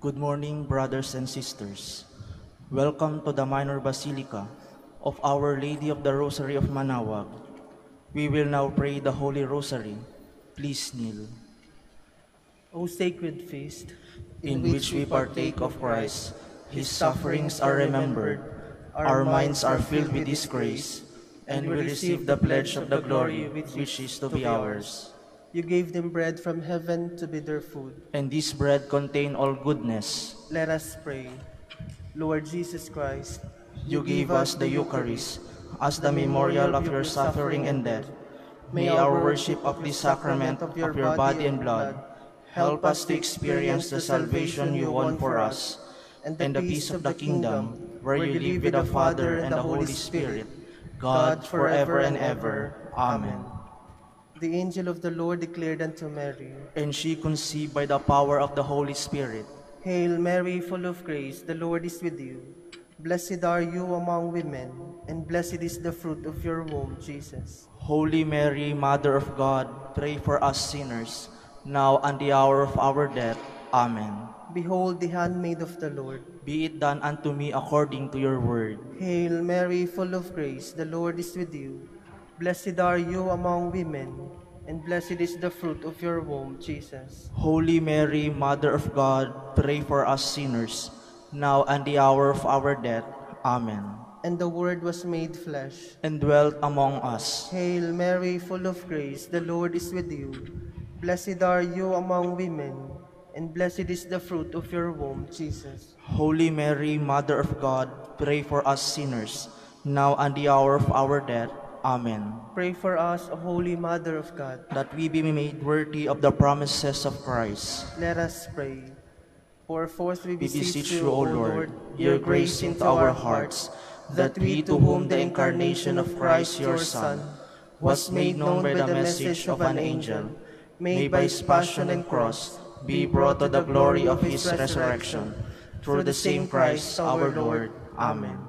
Good morning, brothers and sisters. Welcome to the Minor Basilica of Our Lady of the Rosary of Manaoag. We will now pray the Holy Rosary. Please kneel. O sacred feast, in which we partake of Christ, his sufferings are remembered, our minds are filled with his grace, and we receive the pledge of the glory which is to be ours. You gave them bread from heaven to be their food. And this bread contained all goodness. Let us pray. Lord Jesus Christ, you gave us the Eucharist as the memorial of your suffering and death. May our worship of this sacrament of your body and blood help us to experience the salvation you won for us and the peace of the kingdom where you live with the Father and the Holy Spirit, God forever and ever. Amen. The angel of the Lord declared unto Mary, and she conceived by the power of the Holy Spirit. Hail Mary, full of grace, the Lord is with you. Blessed are you among women, and blessed is the fruit of your womb, Jesus. Holy Mary, Mother of God, pray for us sinners, now and the hour of our death. Amen. Behold the handmaid of the Lord. Be it done unto me according to your word. Hail Mary, full of grace, the Lord is with you. Blessed are you among women, and blessed is the fruit of your womb, Jesus. Holy Mary, Mother of God, pray for us sinners, now and the hour of our death. Amen. And the Word was made flesh, and dwelt among us. Hail Mary, full of grace, the Lord is with you. Blessed are you among women, and blessed is the fruit of your womb, Jesus. Holy Mary, Mother of God, pray for us sinners, now and the hour of our death. Amen. Pray for us, O Holy Mother of God, that we be made worthy of the promises of Christ. Let us pray. Pour forth, we beseech you, O Lord, your grace into our hearts, that we, to whom the incarnation of Christ, your Son, was made known by the message of an angel, may by his passion and cross be brought to the glory of his resurrection. Through the same Christ our Lord. Amen.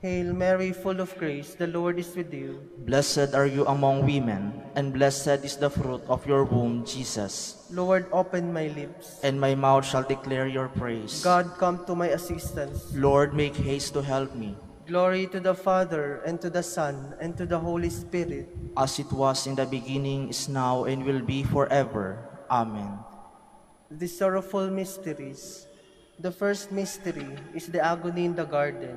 Hail Mary, full of grace, the Lord is with you. Blessed are you among women, and blessed is the fruit of your womb, Jesus. Lord, open my lips, and my mouth shall declare your praise. God, come to my assistance. Lord, make haste to help me. Glory to the Father, and to the Son, and to the Holy Spirit. As it was in the beginning, is now, and will be forever. Amen. The sorrowful mysteries. The first mystery is the agony in the garden.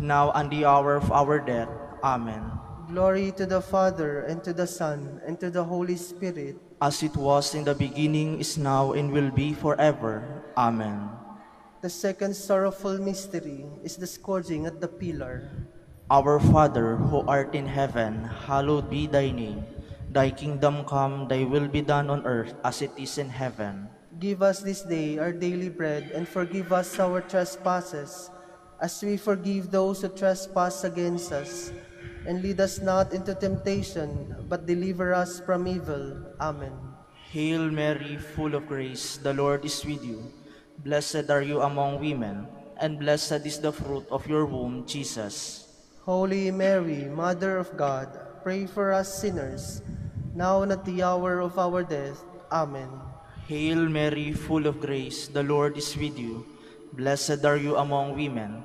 now and the hour of our death. Amen. Glory to the Father, and to the Son, and to the Holy Spirit. As it was in the beginning, is now, and will be forever. Amen. The second sorrowful mystery is the scourging at the pillar. Our Father, who art in heaven, hallowed be thy name. Thy kingdom come, thy will be done on earth as it is in heaven. Give us this day our daily bread, and forgive us our trespasses, as we forgive those who trespass against us. And lead us not into temptation, but deliver us from evil. Amen. Hail Mary, full of grace, the Lord is with you. Blessed are you among women, and blessed is the fruit of your womb, Jesus. Holy Mary, Mother of God, pray for us sinners, now and at the hour of our death. Amen. Hail Mary, full of grace, the Lord is with you. Blessed are you among women,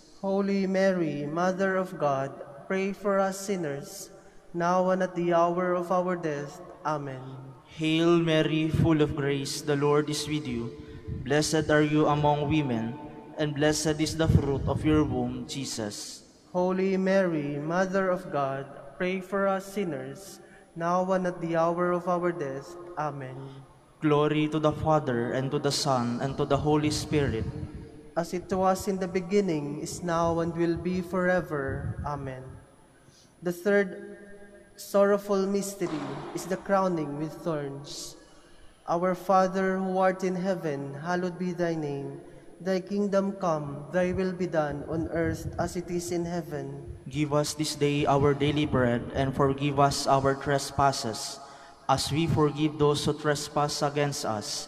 Holy Mary, Mother of God, pray for us sinners, now and at the hour of our death. Amen. Hail Mary, full of grace, the Lord is with you. Blessed are you among women, and blessed is the fruit of your womb, Jesus. Holy Mary, Mother of God, pray for us sinners, now and at the hour of our death. Amen. Glory to the Father, and to the Son, and to the Holy Spirit. As it was in the beginning, is now, and will be forever. Amen. The third sorrowful mystery is the crowning with thorns. Our Father, who art in heaven, hallowed be thy name. Thy kingdom come, thy will be done on earth as it is in heaven. Give us this day our daily bread, and forgive us our trespasses, as we forgive those who trespass against us.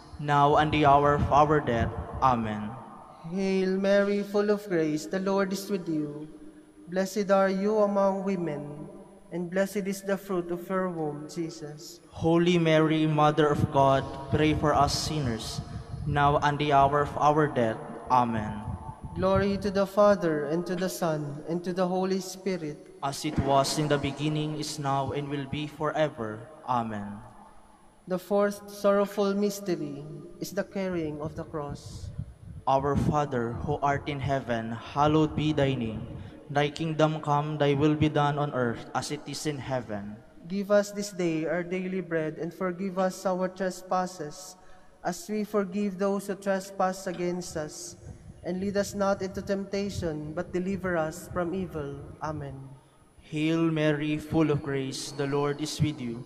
now and the hour of our death. Amen. Hail Mary, full of grace, the Lord is with you. Blessed are you among women, and blessed is the fruit of your womb, Jesus. Holy Mary, Mother of God, pray for us sinners, now and the hour of our death. Amen. Glory to the Father, and to the Son, and to the Holy Spirit, as it was in the beginning, is now, and will be forever. Amen. The fourth sorrowful mystery is the carrying of the cross. Our Father, who art in heaven, hallowed be thy name. Thy kingdom come, thy will be done on earth as it is in heaven. Give us this day our daily bread, and forgive us our trespasses, as we forgive those who trespass against us. And lead us not into temptation, but deliver us from evil. Amen. Hail Mary, full of grace, the Lord is with you.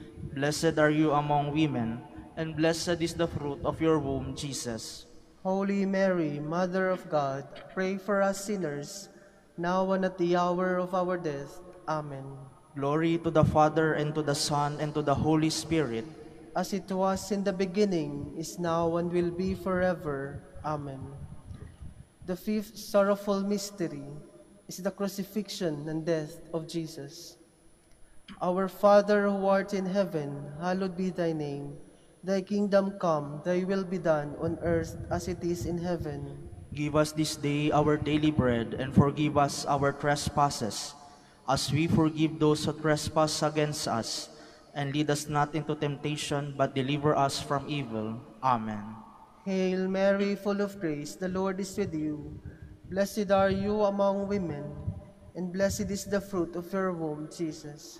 Blessed are you among women, and blessed is the fruit of your womb, Jesus. Holy Mary, Mother of God, pray for us sinners, now and at the hour of our death. Amen. Glory to the Father, and to the Son, and to the Holy Spirit. As it was in the beginning, is now, and will be forever. Amen. The fifth sorrowful mystery is the crucifixion and death of Jesus. Our Father who art in heaven, hallowed be thy name. Thy kingdom come, thy will be done on earth as it is in heaven. Give us this day our daily bread, and forgive us our trespasses, as we forgive those who trespass against us. And lead us not into temptation, but deliver us from evil. Amen. Hail Mary, full of grace, the Lord is with you. Blessed are you among women, and blessed is the fruit of your womb, Jesus.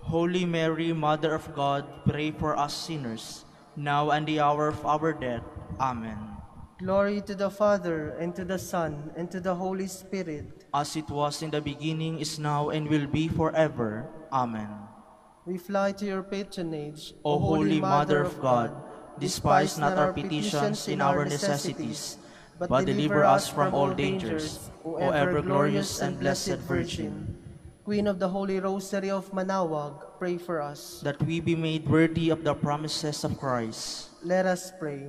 Holy Mary, Mother of God, pray for us sinners, now and the hour of our death. Amen. Glory to the Father, and to the Son, and to the Holy Spirit. As it was in the beginning, is now, and will be forever. Amen. We fly to your patronage, O Holy Mother of God. Despise not our petitions in our necessities, but deliver us from all dangers, O ever-glorious and blessed Virgin. Queen of the Holy Rosary of Manaoag, pray for us. That we be made worthy of the promises of Christ. Let us pray.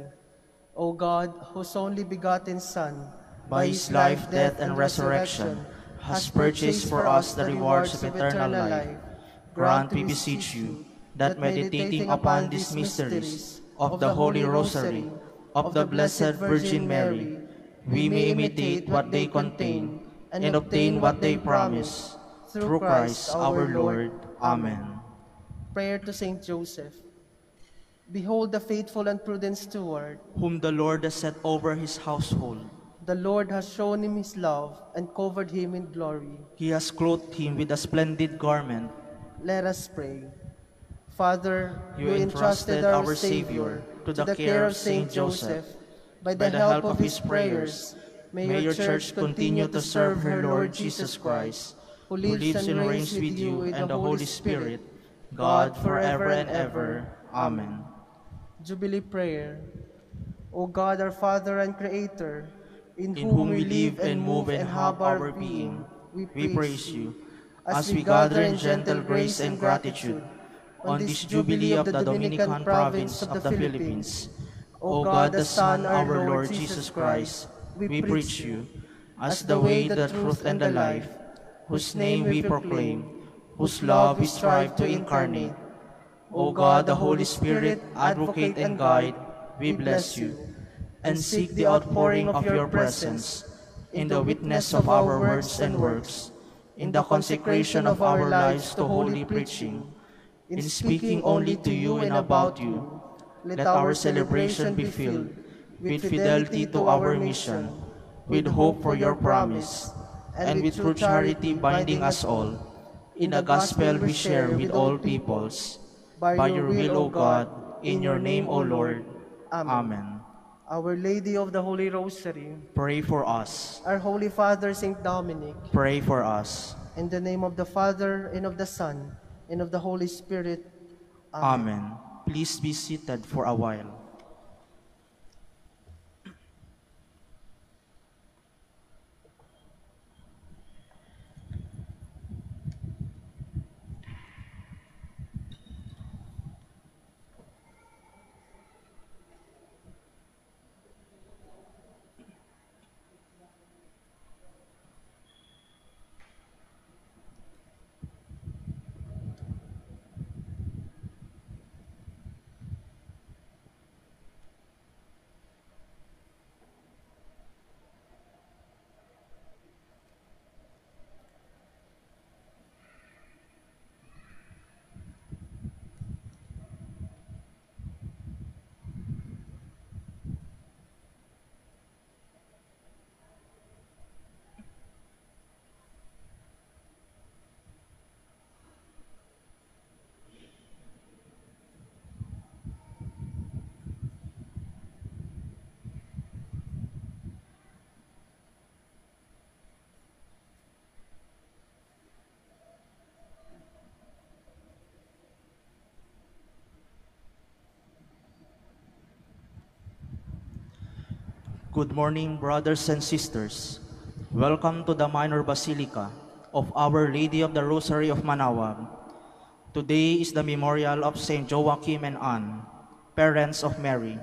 O God, whose only begotten Son, by his life, death, and resurrection, has purchased for us the rewards of eternal life, grant, we beseech you, that meditating upon these mysteries of the Holy Rosary of the Blessed Virgin Mary, we may imitate what they contain and obtain what they promise. Through Christ our Lord. Amen. Prayer to Saint Joseph. Behold the faithful and prudent steward, whom the Lord has set over his household. The Lord has shown him his love and covered him in glory. He has clothed him with a splendid garment. Let us pray. Father, you entrusted our Savior to the care of Saint Joseph. by the help of his prayers, may your church continue to serve her Lord Jesus Christ, who lives and reigns with you and the Holy Spirit, God, forever and ever. Amen. Jubilee Prayer. O God, our Father and Creator, in whom we live and move and have our being, we praise you. As we gather in gentle grace and gratitude on this Jubilee of the Dominican Province of the Philippines, O God, the Son, our Lord Jesus Christ, we preach you as the way, the truth, and the life, whose name we proclaim, whose love we strive to incarnate. O God, the Holy Spirit, advocate and guide, we bless you, and seek the outpouring of your presence in the witness of our words and works, in the consecration of our lives to holy preaching, in speaking only to you and about you. Let our celebration be filled with fidelity to our mission, with hope for your promise, and with true charity binding us all in the gospel we share with all peoples. By your will, O God, in your name, O Lord. Amen. Our Lady of the Holy Rosary, pray for us. Our Holy Father, Saint Dominic, pray for us. In the name of the Father, and of the Son, and of the Holy Spirit. Amen. Please be seated for a while. Good morning, brothers and sisters. Welcome to the Minor Basilica of Our Lady of the Rosary of Manaoag. Today is the memorial of Saint Joachim and Anne, parents of Mary.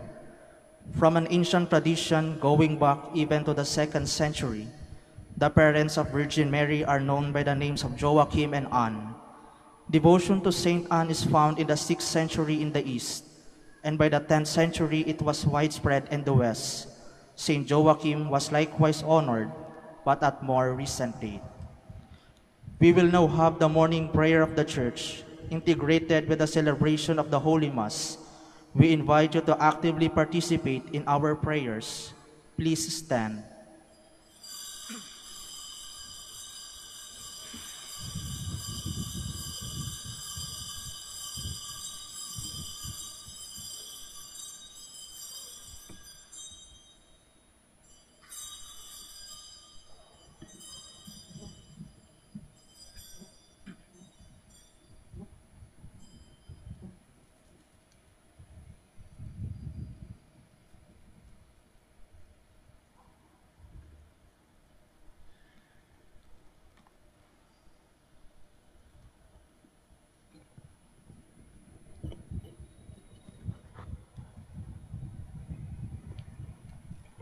From an ancient tradition going back even to the 2nd century, the parents of Virgin Mary are known by the names of Joachim and Anne. Devotion to Saint Anne is found in the 6th century in the East, and by the 10th century it was widespread in the West. Saint Joachim was likewise honored, but at more recent date. We will now have the morning prayer of the Church, integrated with the celebration of the Holy Mass. We invite you to actively participate in our prayers. Please stand.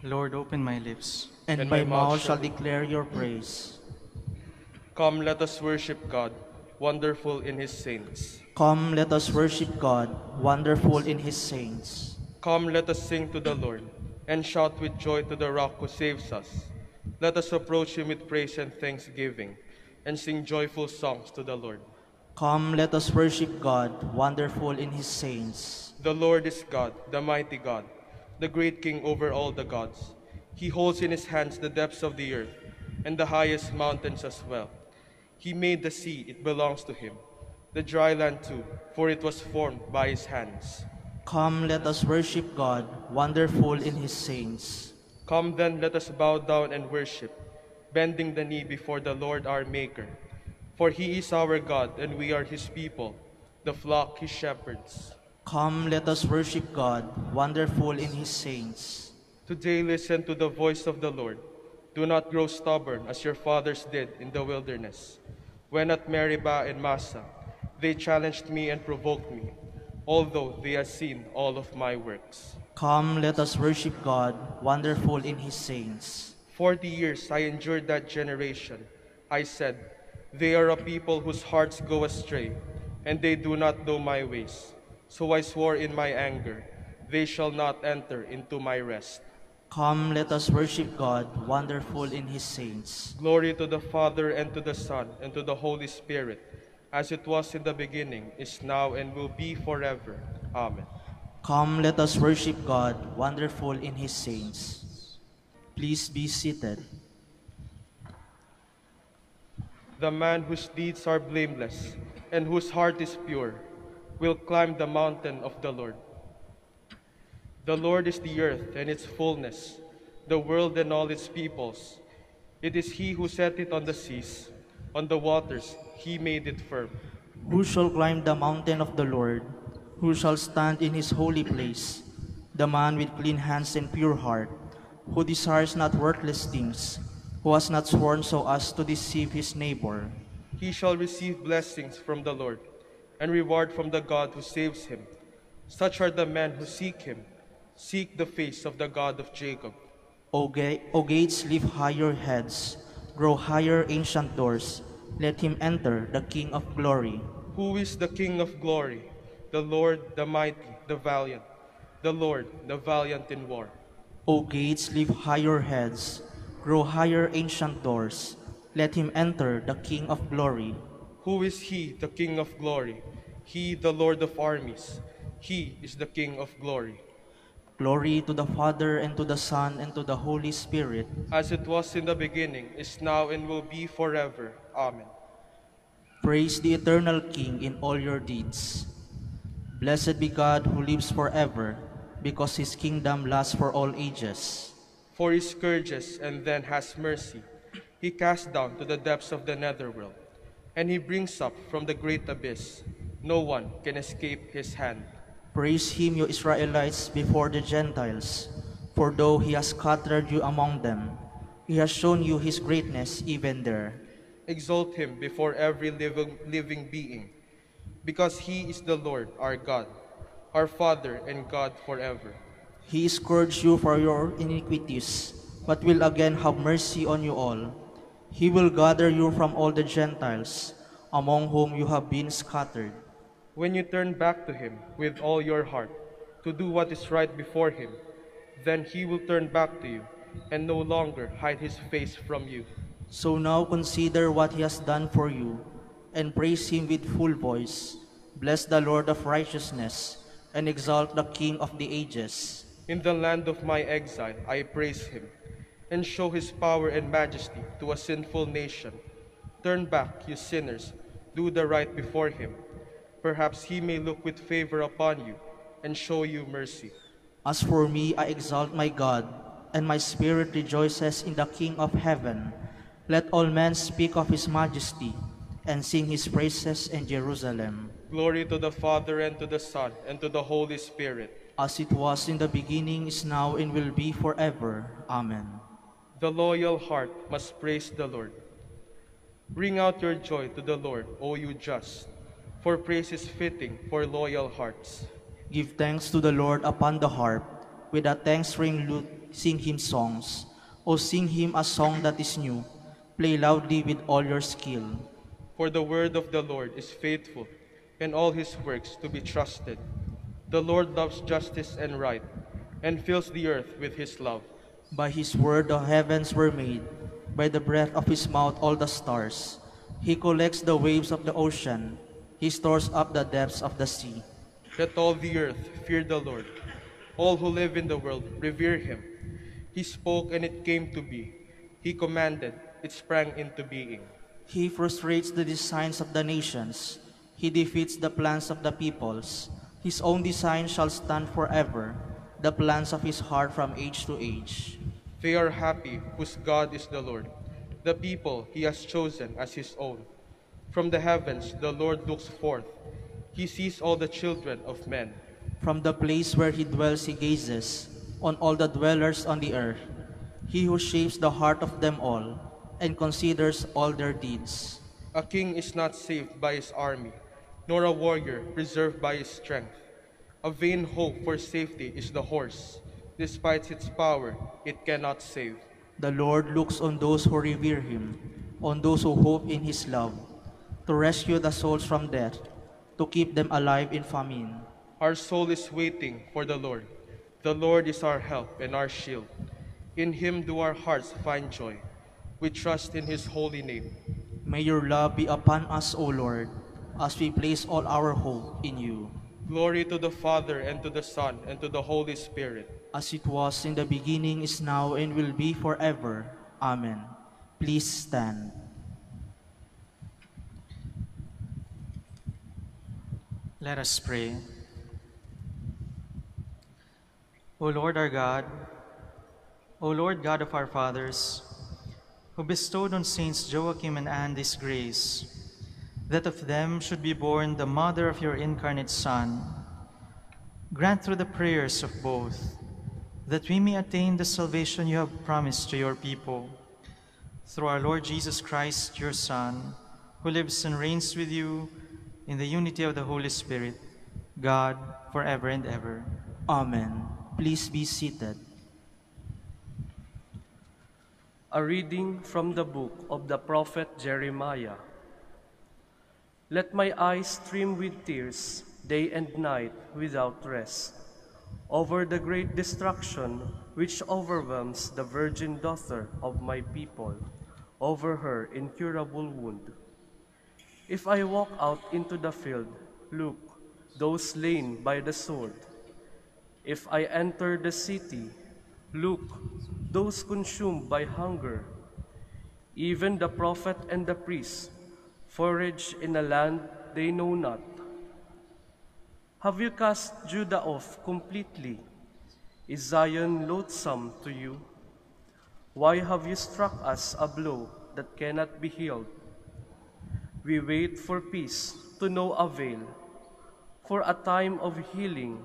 Lord, open my lips, and my mouth shall declare your praise. Come, let us worship God, wonderful in his saints. Come, let us worship God, wonderful in his saints. Come, let us sing to the Lord, and shout with joy to the rock who saves us. Let us approach him with praise and thanksgiving, and sing joyful songs to the Lord. Come, let us worship God, wonderful in his saints. The Lord is God, the mighty God, the great King over all the gods. He holds in his hands the depths of the earth and the highest mountains as well. He made the sea, it belongs to him, the dry land too, for it was formed by his hands. Come, let us worship God, wonderful in his saints. Come then, let us bow down and worship, bending the knee before the Lord our Maker. For he is our God, and we are his people, the flock his shepherds. Come, let us worship God, wonderful in his saints. Today listen to the voice of the Lord. Do not grow stubborn as your fathers did in the wilderness. When at Meribah and Massa, they challenged me and provoked me, although they have seen all of my works. Come, let us worship God, wonderful in his saints. 40 years I endured that generation. I said, they are a people whose hearts go astray, and they do not know my ways. So I swore in my anger, they shall not enter into my rest. Come, let us worship God, wonderful in his saints. Glory to the Father, and to the Son, and to the Holy Spirit, as it was in the beginning, is now, and will be forever. Amen. Come, let us worship God, wonderful in his saints. Please be seated. The man whose deeds are blameless and whose heart is pure will climb the mountain of the Lord. The Lord is the earth and its fullness, the world and all its peoples. It is he who set it on the seas, on the waters he made it firm. Who shall climb the mountain of the Lord? Who shall stand in his holy place? The man with clean hands and pure heart, who desires not worthless things, who has not sworn so as to deceive his neighbor. He shall receive blessings from the Lord, and reward from the God who saves him. Such are the men who seek him, seek the face of the God of Jacob. O gates, lift high your heads, grow higher, ancient doors. Let him enter, the King of glory. Who is the King of glory? The Lord, the mighty, the valiant. The Lord, the valiant in war. O gates, lift high your heads. Grow higher, ancient doors. Let him enter, the King of glory. Who is he, the King of glory? He, the Lord of armies. He is the King of glory. Glory to the Father, and to the Son, and to the Holy Spirit. As it was in the beginning, is now, and will be forever. Amen. Praise the eternal King in all your deeds. Blessed be God who lives forever, because his kingdom lasts for all ages. For he scourges and then has mercy. He casts down to the depths of the netherworld, and he brings up from the great abyss. No one can escape his hand. Praise him, you Israelites, before the Gentiles, for though he has scattered you among them, he has shown you his greatness even there. Exalt him before every living being, because he is the Lord, our God, our Father and God forever. He scourged you for your iniquities, but will again have mercy on you all. He will gather you from all the Gentiles, among whom you have been scattered. When you turn back to him with all your heart, to do what is right before him, then he will turn back to you, and no longer hide his face from you. So now consider what he has done for you, and praise him with full voice. Bless the Lord of righteousness, and exalt the King of the ages. In the land of my exile I praise him, and show his power and majesty to a sinful nation. Turn back, you sinners, do the right before him. Perhaps he may look with favor upon you and show you mercy. As for me, I exalt my God, and my spirit rejoices in the King of heaven. Let all men speak of his majesty and sing his praises in Jerusalem. Glory to the Father, and to the Son, and to the Holy Spirit. As it was in the beginning, is now, and will be forever. Amen. The loyal heart must praise the Lord. Ring out your joy to the Lord, O you just, for praise is fitting for loyal hearts. Give thanks to the Lord upon the harp. With a thanks ring lute, sing him songs. O sing him a song that is new. Play loudly with all your skill. For the word of the Lord is faithful, and all his works to be trusted. The Lord loves justice and right, and fills the earth with his love. By his word the heavens were made, by the breath of his mouth all the stars. He collects the waves of the ocean, he stores up the depths of the sea. Let all the earth fear the Lord. All who live in the world revere him. He spoke and it came to be. He commanded, it sprang into being. He frustrates the designs of the nations. He defeats the plans of the peoples. His own design shall stand forever, the plans of his heart from age to age. They are happy whose God is the Lord, the people he has chosen as his own. From the heavens the Lord looks forth. He sees all the children of men. From the place where he dwells he gazes on all the dwellers on the earth. He who shapes the heart of them all and considers all their deeds. A king is not saved by his army, nor a warrior preserved by his strength. A vain hope for safety is the horse. Despite its power, it cannot save. The Lord looks on those who revere him, on those who hope in his love, to rescue the souls from death, to keep them alive in famine. Our soul is waiting for the Lord. The Lord is our help and our shield. In him do our hearts find joy. We trust in his holy name. May your love be upon us, O Lord, as we place all our hope in you. Glory to the Father, and to the Son, and to the Holy Spirit. As it was in the beginning, is now, and will be forever. Amen. Please stand. Let us pray. O Lord our God, O Lord God of our fathers, who bestowed on Saints Joachim and Anne this grace, that of them should be born the mother of your incarnate Son, grant through the prayers of both that we may attain the salvation you have promised to your people. Through our Lord Jesus Christ, your Son, who lives and reigns with you in the unity of the Holy Spirit, God, forever and ever. Amen. Please be seated. A reading from the book of the prophet Jeremiah. Let my eyes stream with tears day and night without rest, over the great destruction which overwhelms the virgin daughter of my people, over her incurable wound. If I walk out into the field, look, those slain by the sword. If I enter the city, look, those consumed by hunger. Even the prophet and the priest forage in a land they know not. Have you cast Judah off completely? Is Zion loathsome to you? Why have you struck us a blow that cannot be healed? We wait for peace to no avail, for a time of healing,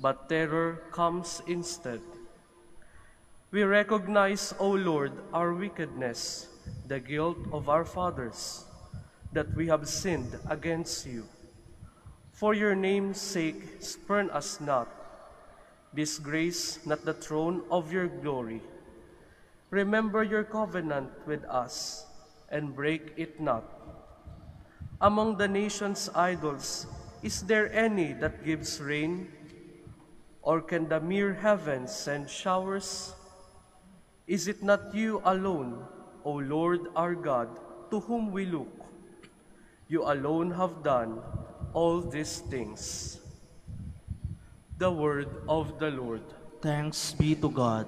but terror comes instead. We recognize, O Lord, our wickedness, the guilt of our fathers, that we have sinned against you. For your name's sake, spurn us not. Disgrace not the throne of your glory. Remember your covenant with us, and break it not. Among the nation's idols, is there any that gives rain? Or can the mere heavens send showers? Is it not you alone, O Lord our God, to whom we look? You alone have done all these things. The word of the Lord. Thanks be to God.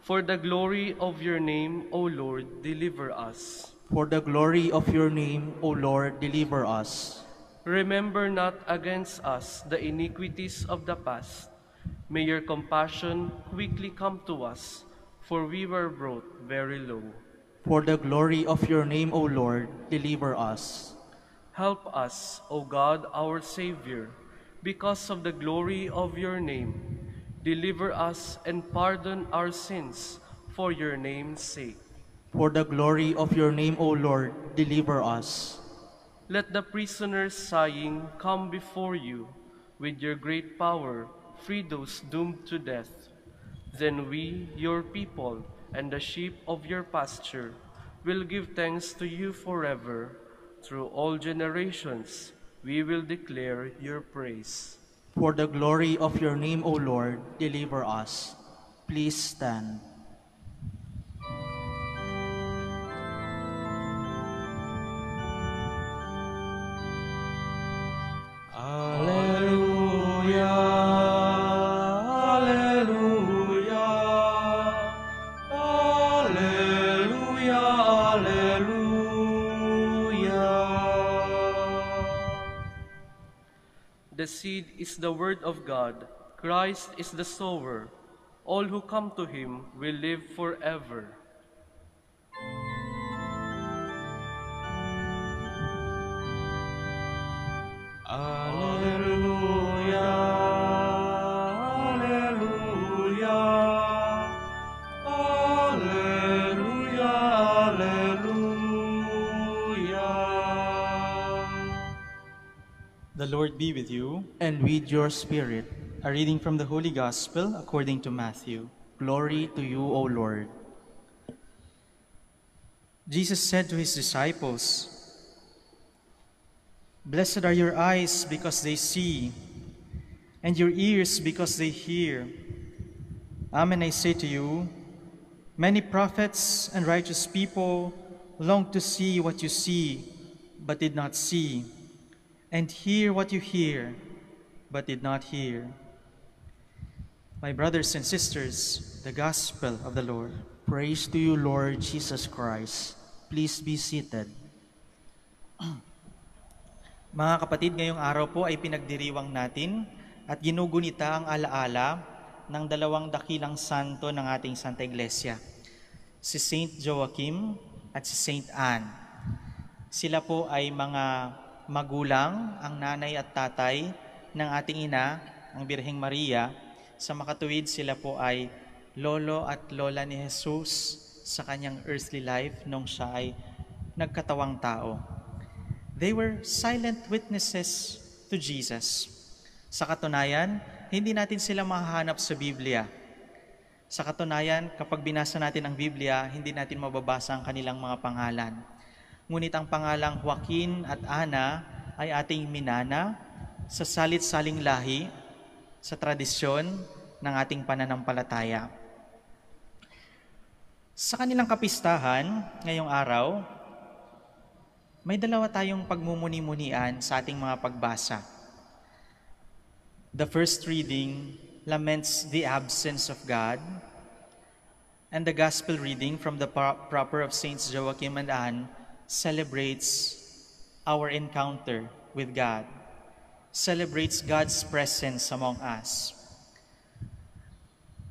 For the glory of your name, O Lord, deliver us. For the glory of your name, O Lord, deliver us. Remember not against us the iniquities of the past. May your compassion quickly come to us, for we were brought very low. For the glory of your name, O Lord, deliver us. Help us, O God, our Savior, because of the glory of your name. Deliver us and pardon our sins for your name's sake. For the glory of your name, O Lord, deliver us. Let the prisoners sighing come before you. With your great power, free those doomed to death. Then we, your people, and the sheep of your pasture, will give thanks to you forever. Through all generations, we will declare your praise. For the glory of your name, O Lord, deliver us. Please stand. The The seed is the word of God. Christ is the sower. All who come to him will live forever. The Lord be with you. And with your spirit. A reading from the Holy Gospel according to Matthew. Glory to you, O Lord. Jesus said to his disciples, "Blessed are your eyes because they see, and your ears because they hear. Amen, I say to you, many prophets and righteous people longed to see what you see, but did not see, and hear what you hear, but did not hear." My brothers and sisters, the gospel of the Lord. Praise to you, Lord Jesus Christ. Please be seated. Mga kapatid, ngayong araw po ay pinagdiriwang natin at ginugunita ang alaala ng dalawang dakilang santo ng ating Santa Iglesia, si Saint Joachim at si Saint Anne. Sila po ay mga magulang, ang nanay at tatay ng ating ina, ang Birheng Maria. Sa makatuwid, sila po ay lolo at lola ni Jesus sa kanyang earthly life nung siya ay nagkatawang tao. They were silent witnesses to Jesus. Sa katunayan, hindi natin sila mahanap sa Biblia. Sa katunayan, kapag binasa natin ang Biblia, hindi natin mababasa ang kanilang mga pangalan. Ngunit ang pangalang Joaquin at Ana ay ating minana sa salit-saling lahi, sa tradisyon ng ating pananampalataya. Sa kanilang kapistahan ngayong araw, may dalawa tayong pagmumuni-munian sa ating mga pagbasa. The first reading laments the absence of God, and the gospel reading from the proper of Saints Joachim and Anne celebrates our encounter with God, celebrates God's presence among us.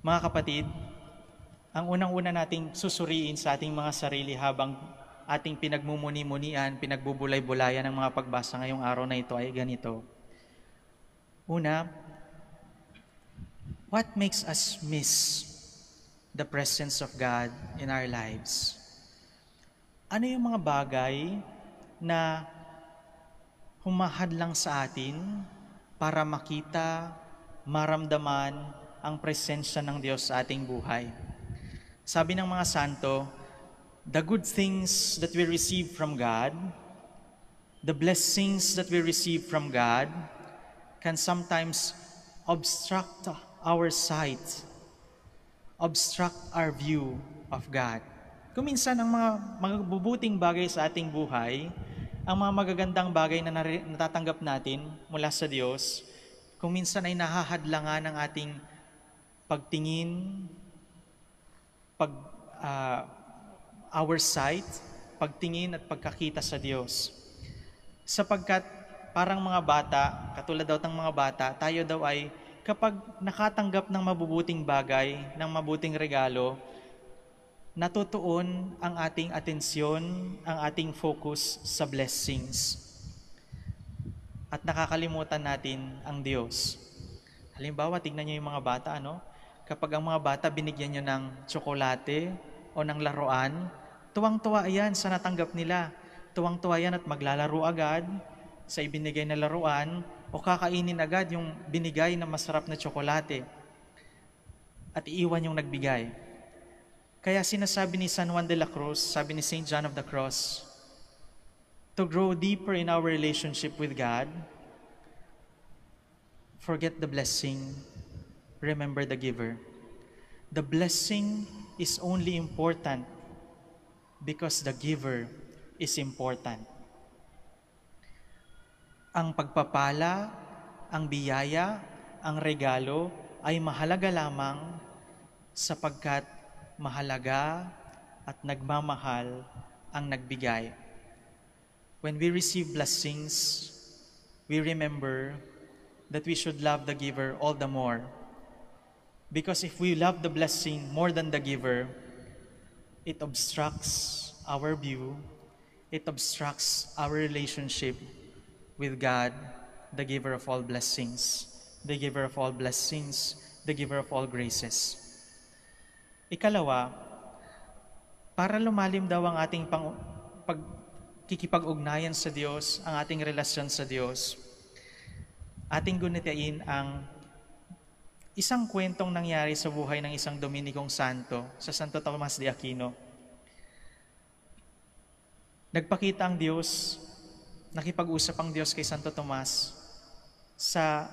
Mga kapatid, ang unang-una nating susuriin sa ating mga sarili habang ating pinagmumuni-munian, pinagbubulay-bulayan ng mga pagbasa ngayong araw na ito ay ganito. Una, what makes us miss the presence of God in our lives? Ano yung mga bagay na humahadlang sa atin para makita, maramdaman ang presensya ng Diyos sa ating buhay? Sabi ng mga santo, the good things that we receive from God, the blessings that we receive from God, can sometimes obstruct our sight, obstruct our view of God. Kung minsan ang mga magbubuting bagay sa ating buhay, ang mga magagandang bagay na natatanggap natin mula sa Diyos, kung minsan ay nahahadlangan ng ating pagtingin, our sight, pagtingin at pagkakita sa Diyos. Sapagkat parang mga bata, katulad daw ng mga bata, tayo daw ay kapag nakatanggap ng mabubuting bagay, ng mabuting regalo, natutuon ang ating atensyon, ang ating focus sa blessings. At nakakalimutan natin ang Diyos. Halimbawa, tignan nyo yung mga bata, ano? Kapag ang mga bata binigyan nyo ng tsokolate o ng laruan, tuwang-tuwa yan sa natanggap nila. Tuwang-tuwa yan at maglalaro agad sa ibinigay na laruan o kakainin agad yung binigay na masarap na tsokolate at iiwan yung nagbigay. Kaya sinasabi ni San Juan de la Cruz, sabi ni St. John of the Cross, to grow deeper in our relationship with God, forget the blessing, remember the giver. The blessing is only important because the giver is important. Ang pagpapala, ang biyaya, ang regalo ay mahalaga lamang sapagkat mahalaga at nagmamahal ang nagbigay. When we receive blessings, we remember that we should love the giver all the more. Because if we love the blessing more than the giver, it obstructs our view, it obstructs our relationship with God, the giver of all blessings, the giver of all blessings, the giver of all graces. Ikalawa, para lumalim daw ang ating pagkikipag-ugnayan sa Diyos, ang ating relasyon sa Diyos, ating gunitain ang isang kwentong nangyari sa buhay ng isang Dominikong santo sa Santo Tomas de Aquino. Nagpakita ang Diyos, nakipag-usap ang Diyos kay Santo Tomas sa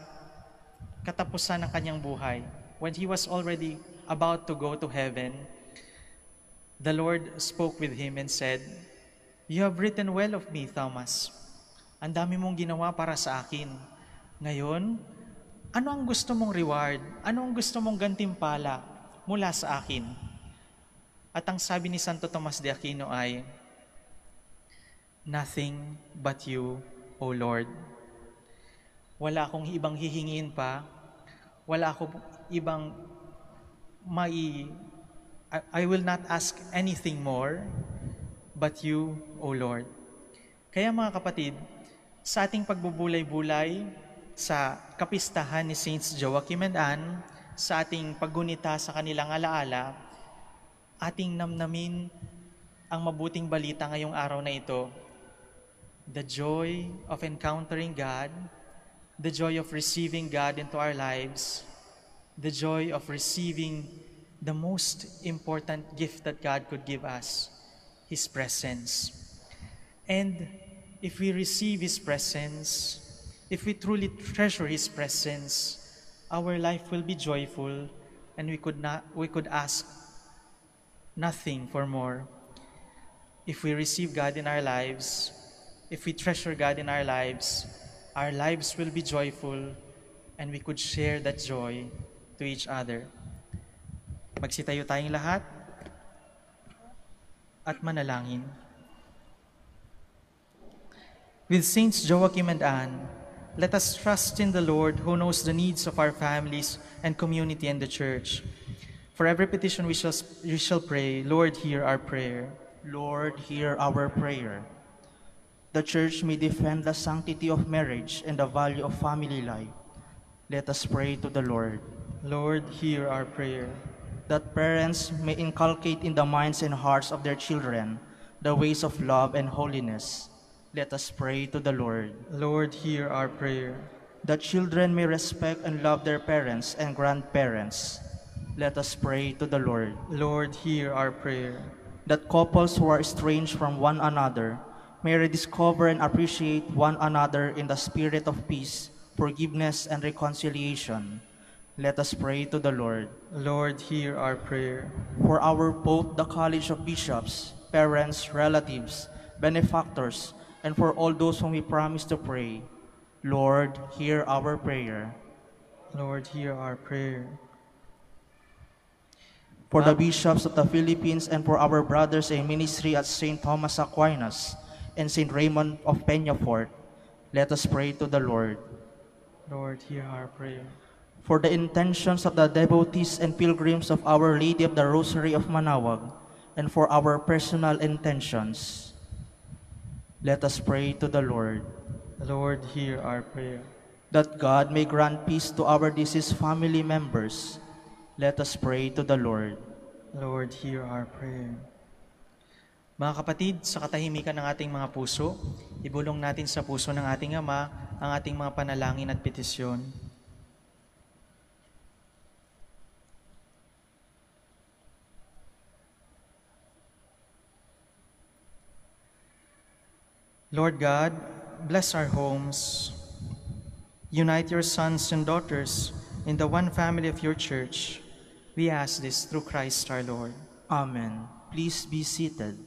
katapusan ng kanyang buhay. When he was already about to go to heaven, the Lord spoke with him and said, "You have written well of me, Thomas. Ang dami mong ginawa para sa akin. Ngayon, ano ang gusto mong reward? Ano ang gusto mong gantimpala mula sa akin?" At ang sabi ni Santo Tomas de Aquino ay, "Nothing but you, O Lord." Wala akong ibang hihingin pa. Wala akong ibang I will not ask anything more but you, O Lord. Kaya mga kapatid, sa ating pagbubulay-bulay, sa kapistahan ni Saints Joachim and Anne, sa ating paggunita sa kanilang alaala, ating namnamin ang mabuting balita ngayong araw na ito. The joy of encountering God, the joy of receiving God into our lives, the joy of receiving the most important gift that God could give us, His presence. And if we receive His presence, if we truly treasure His presence, our life will be joyful and we could ask nothing for more. If we receive God in our lives, if we treasure God in our lives will be joyful and we could share that joy to each other. Magsitayo tayong lahat at manalangin. With Saints Joachim and Anne, let us trust in the Lord who knows the needs of our families and community and the Church. For every petition we shall pray, Lord, hear our prayer. Lord, hear our prayer. The Church may defend the sanctity of marriage and the value of family life. Let us pray to the Lord. Lord, hear our prayer. That parents may inculcate in the minds and hearts of their children the ways of love and holiness. Let us pray to the Lord. Lord, hear our prayer. That children may respect and love their parents and grandparents. Let us pray to the Lord. Lord, hear our prayer. That couples who are estranged from one another may rediscover and appreciate one another in the spirit of peace, forgiveness, and reconciliation. Let us pray to the Lord. Lord, hear our prayer. For our Pope, the College of Bishops, parents, relatives, benefactors, and for all those whom we promise to pray, Lord, hear our prayer. Lord, hear our prayer. For the bishops of the Philippines and for our brothers in ministry at St. Thomas Aquinas and St. Raymond of Peñafort, let us pray to the Lord. Lord, hear our prayer. For the intentions of the devotees and pilgrims of Our Lady of the Rosary of Manaoag, and for our personal intentions, let us pray to the Lord. Lord, hear our prayer. That God may grant peace to our deceased family members, let us pray to the Lord. Lord, hear our prayer. Mga kapatid, sa katahimikan ng ating mga puso, ibulong natin sa puso ng ating Ama ang ating mga panalangin at petisyon. Lord God, bless our homes. Unite your sons and daughters in the one family of your Church. We ask this through Christ our Lord. Amen. Please be seated.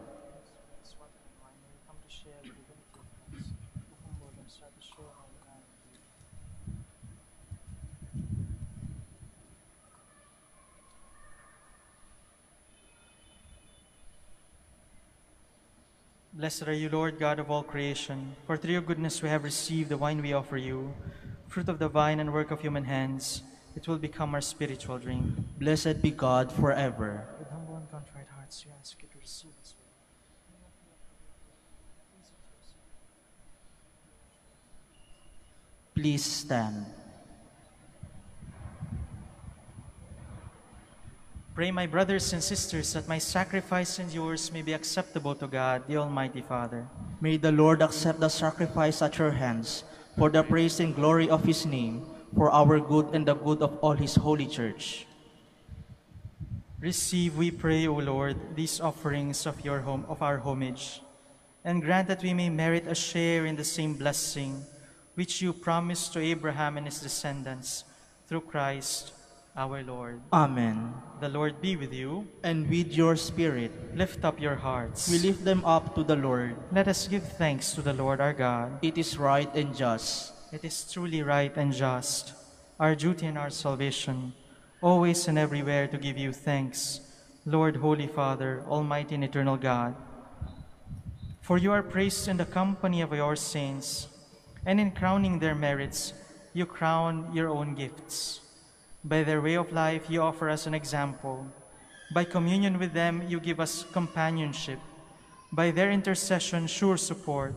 Blessed are you, Lord God of all creation, for through your goodness we have received the wine we offer you, fruit of the vine and work of human hands. It will become our spiritual drink. Blessed be God forever. With humble and contrite hearts we ask you to receive us. Please stand. Pray, my brothers and sisters, that my sacrifice and yours may be acceptable to God, the Almighty Father. May the Lord accept the sacrifice at your hands, for the praise and glory of his name, for our good and the good of all his holy church. Receive, we pray, O Lord, these offerings of our homage, and grant that we may merit a share in the same blessing which you promised to Abraham and his descendants, through Christ our Lord. Amen. The Lord be with you. And with your spirit. Lift up your hearts. We lift them up to the Lord. Let us give thanks to the Lord our God. It is right and just. It is truly right and just, our duty and our salvation, always and everywhere to give you thanks, Lord, Holy Father, Almighty and Eternal God. For you are praised in the company of your saints, and in crowning their merits, you crown your own gifts. By their way of life, you offer us an example. By communion with them, you give us companionship. By their intercession, sure support,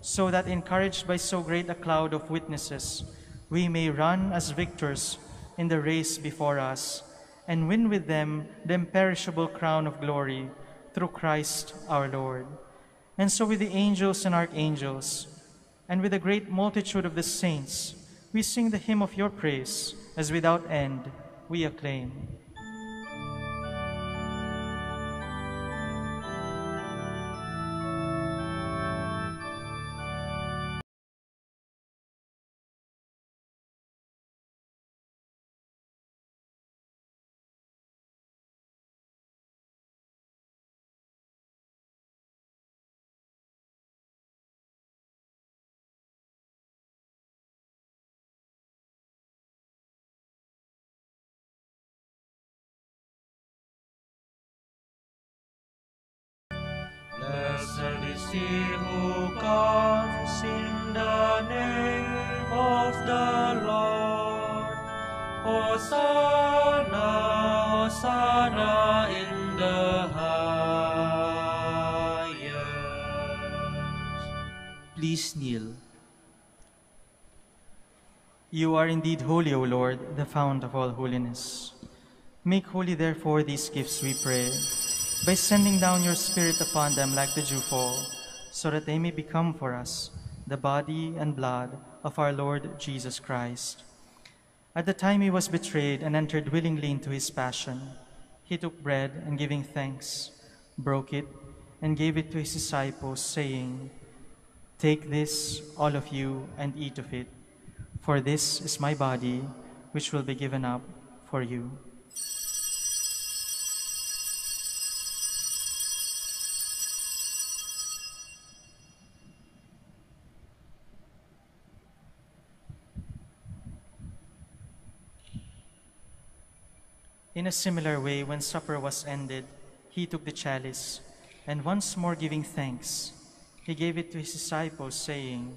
so that, encouraged by so great a cloud of witnesses, we may run as victors in the race before us, and win with them the imperishable crown of glory, through Christ our Lord. And so with the angels and archangels, and with a great multitude of the saints, we sing the hymn of your praise, as without end we acclaim. Blessed is he who comes in the name of the Lord. Hosanna, Hosanna in the highest. Please kneel. You are indeed holy, O Lord, the fount of all holiness. Make holy, therefore, these gifts, we pray, by sending down your Spirit upon them like the dewfall, so that they may become for us the body and blood of our Lord Jesus Christ. At the time he was betrayed and entered willingly into his passion, he took bread and, giving thanks, broke it and gave it to his disciples, saying, "Take this, all of you, and eat of it, for this is my body, which will be given up for you." In a similar way, when supper was ended, he took the chalice, and once more giving thanks, he gave it to his disciples, saying,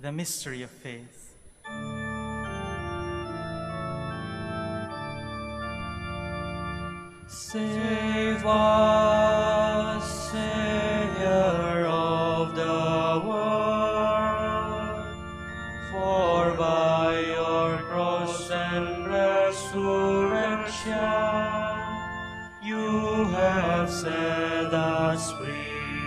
The mystery of faith. Save us, Savior of the world. for by your cross and resurrection you have set us free.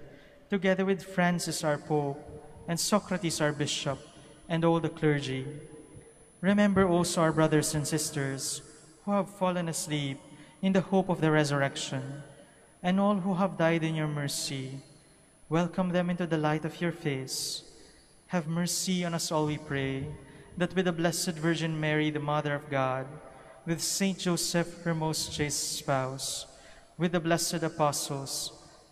together with Francis our Pope and Socrates our Bishop and all the clergy. Remember also our brothers and sisters who have fallen asleep in the hope of the resurrection, and all who have died in your mercy. Welcome them into the light of your face. Have mercy on us all, we pray, that with the Blessed Virgin Mary, the Mother of God, with Saint Joseph, her most chaste spouse, with the blessed apostles,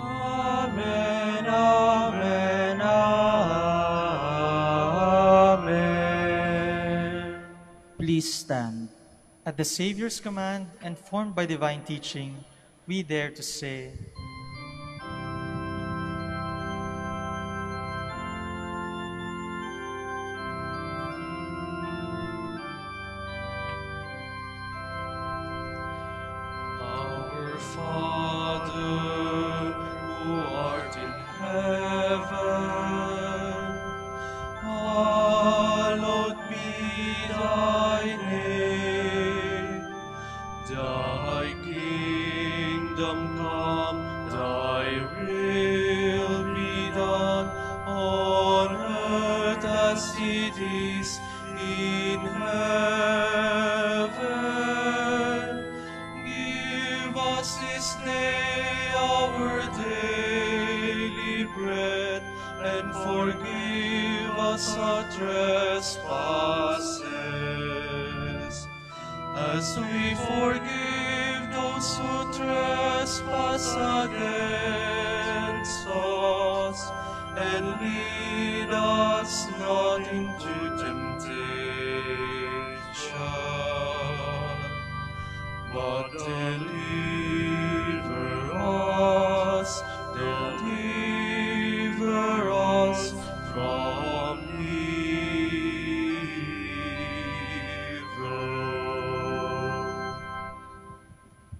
Amen, amen, amen. Please stand. At the Savior's command and formed by divine teaching, we dare to say,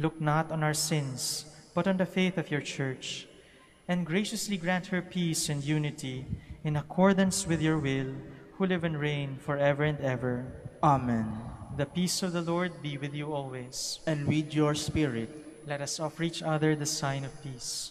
look not on our sins, but on the faith of your church, and graciously grant her peace and unity in accordance with your will, who live and reign forever and ever. Amen. The peace of the Lord be with you always. And with your spirit. Let us offer each other the sign of peace.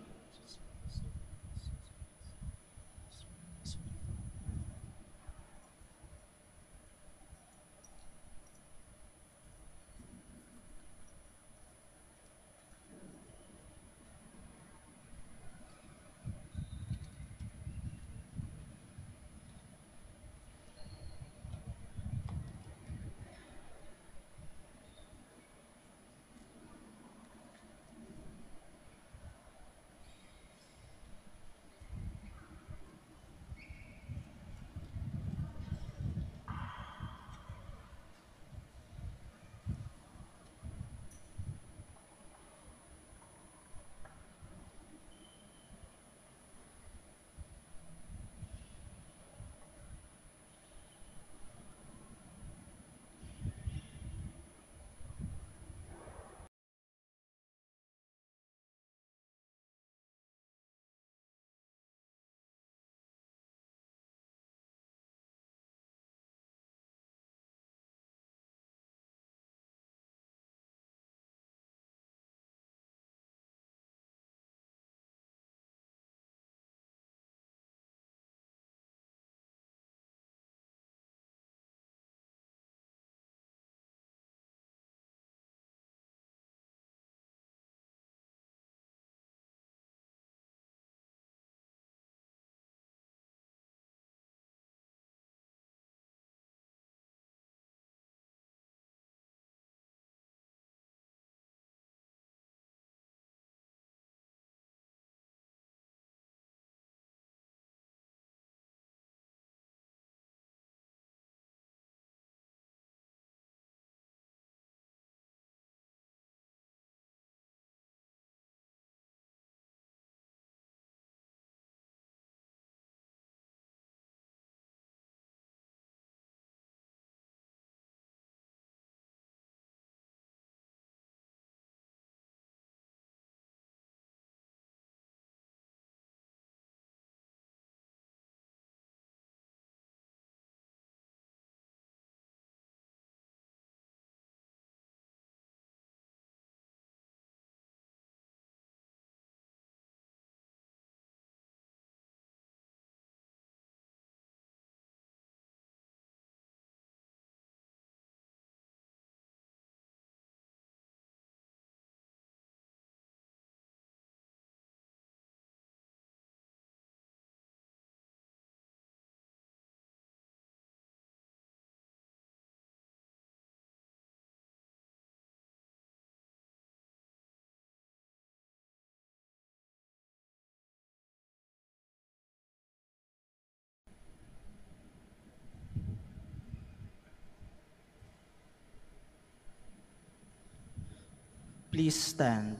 Please stand.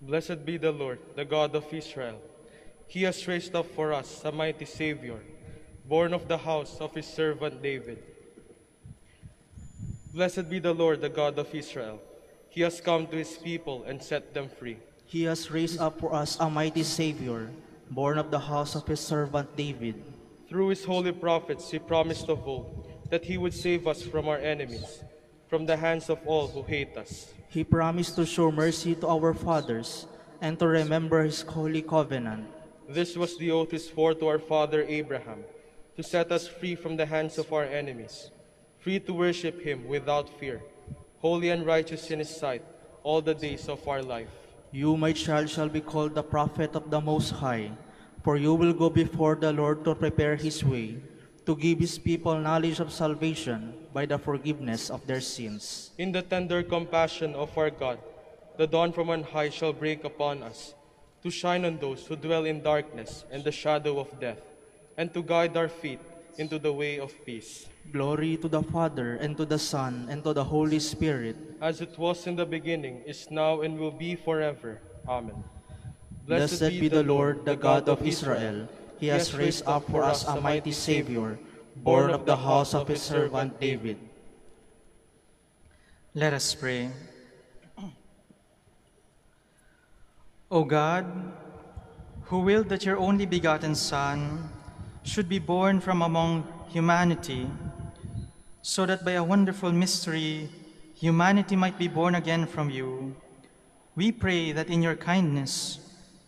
Blessed be the Lord, the God of Israel. He has raised up for us a mighty Savior, born of the house of his servant David. Blessed be the Lord, the God of Israel. He has come to his people and set them free. He has raised up for us a mighty Savior, born of the house of his servant David. Through his holy prophets, he promised of old that he would save us from our enemies, from the hands of all who hate us. He promised to show mercy to our fathers and to remember his holy covenant. This was the oath he swore to our father Abraham, to set us free from the hands of our enemies, free to worship him without fear, holy and righteous in his sight all the days of our life. You, my child, shall be called the prophet of the Most High. For you will go before the Lord to prepare his way, to give his people knowledge of salvation by the forgiveness of their sins. In the tender compassion of our God, the dawn from on high shall break upon us, to shine on those who dwell in darkness and the shadow of death, and to guide our feet into the way of peace. Glory to the Father, and to the Son, and to the Holy Spirit. As it was in the beginning, is now, and will be forever. Amen. Blessed be the Lord, the God of Israel. He has raised up for us a mighty Savior, born of the house of his servant David. Let us pray. O God, who willed that your only begotten Son should be born from among humanity, so that by a wonderful mystery humanity might be born again from you, we pray that in your kindness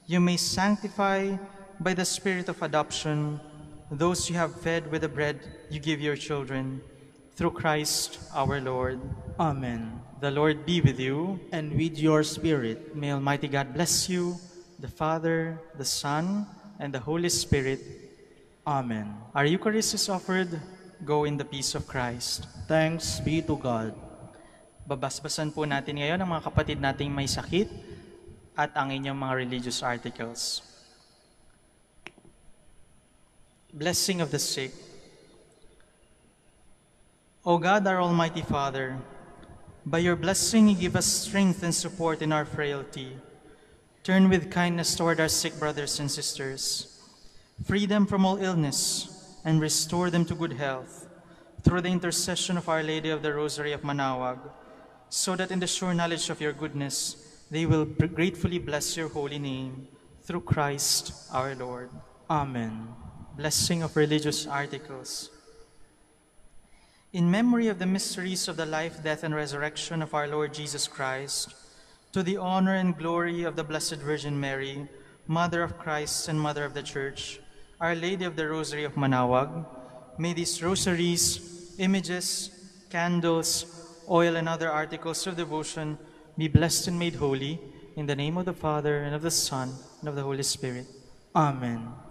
you may sanctify by the Spirit of adoption those you have fed with the bread you give your children, through Christ our Lord. Amen. The Lord be with you. And with your spirit. May Almighty God bless you, the Father, the Son, and the Holy Spirit. Amen. Our Eucharist is offered. Go in the peace of Christ. Thanks be to God. Babasbasan po natin ngayon ang mga kapatid nating may sakit at ang inyong mga religious articles. Blessing of the sick. O God, our Almighty Father, by your blessing you give us strength and support in our frailty. Turn with kindness toward our sick brothers and sisters. Free them from all illness and restore them to good health, through the intercession of Our Lady of the Rosary of Manaoag, so that in the sure knowledge of your goodness, they will gratefully bless your holy name, through Christ our Lord. Amen. Blessing of religious articles. In memory of the mysteries of the life, death, and resurrection of our Lord Jesus Christ, to the honor and glory of the Blessed Virgin Mary, Mother of Christ and Mother of the Church, Our Lady of the Rosary of Manaoag, may these rosaries, images, candles, oil, and other articles of devotion be blessed and made holy, in the name of the Father, and of the Son, and of the Holy Spirit. Amen.